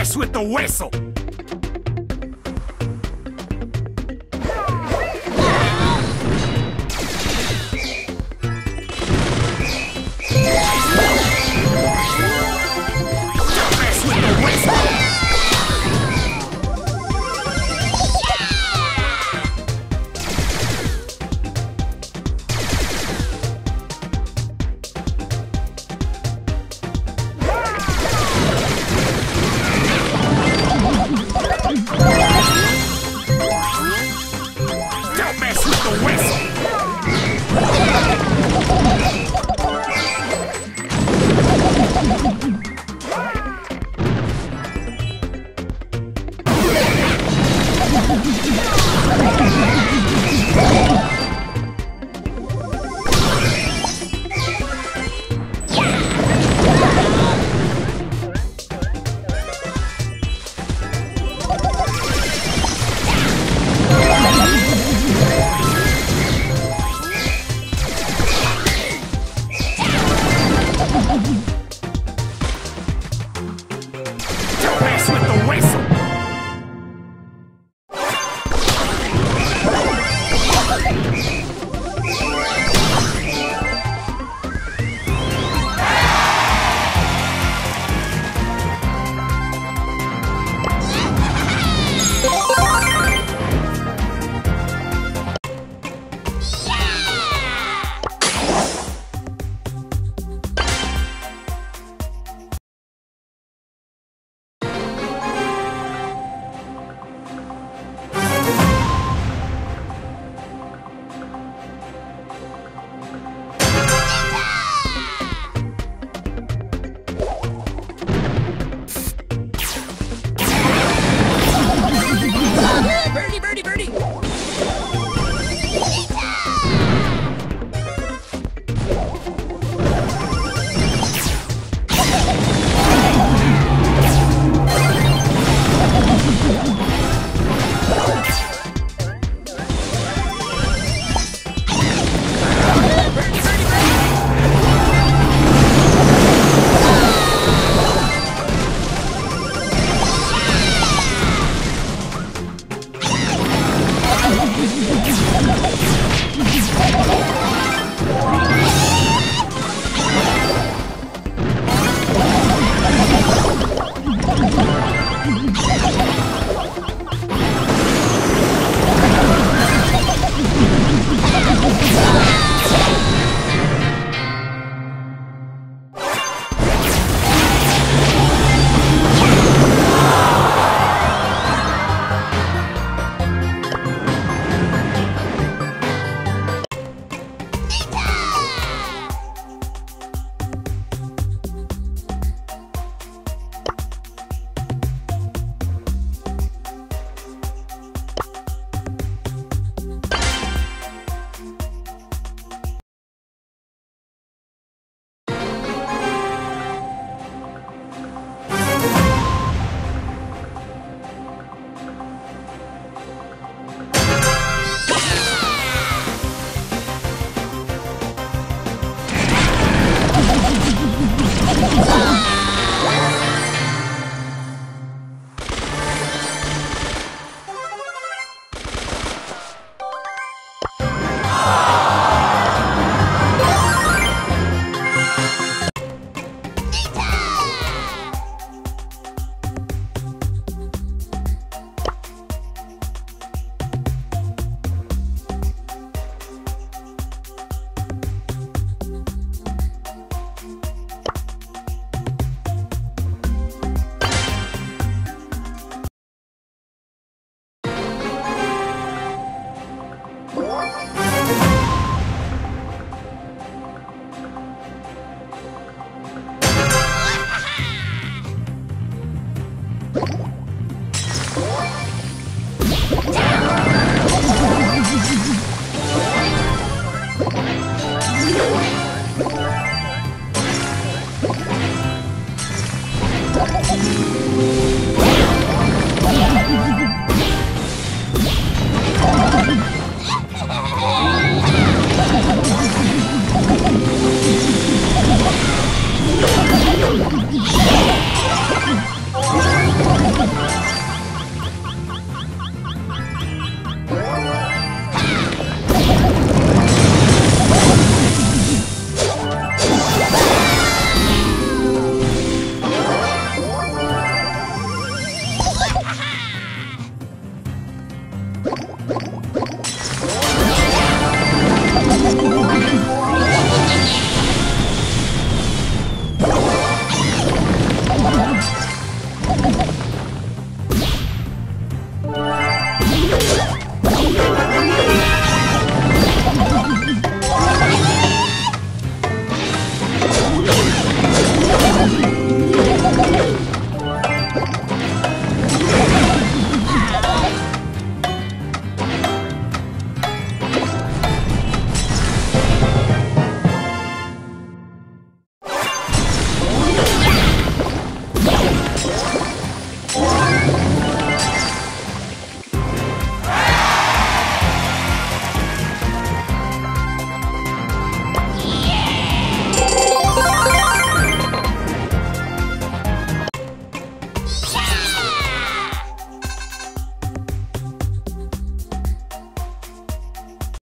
ass with the whistle!